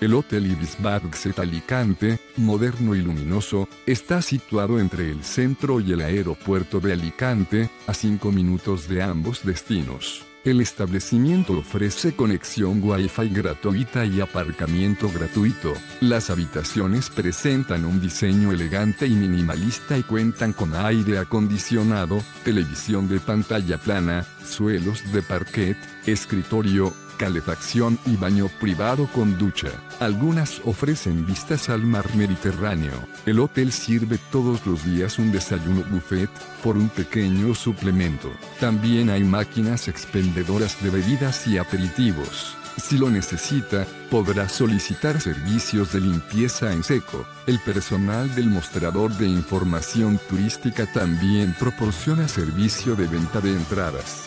El Hotel Ibis Budget Alicante, moderno y luminoso, está situado entre el centro y el aeropuerto de Alicante, a 5 minutos de ambos destinos. El establecimiento ofrece conexión Wi-Fi gratuita y aparcamiento gratuito. Las habitaciones presentan un diseño elegante y minimalista y cuentan con aire acondicionado, televisión de pantalla plana, suelos de parquet, escritorio, calefacción y baño privado con ducha. Algunas ofrecen vistas al mar Mediterráneo. El hotel sirve todos los días un desayuno buffet, por un pequeño suplemento. También hay máquinas expendedoras de bebidas y aperitivos. Si lo necesita, podrá solicitar servicios de limpieza en seco. El personal del mostrador de información turística también proporciona servicio de venta de entradas.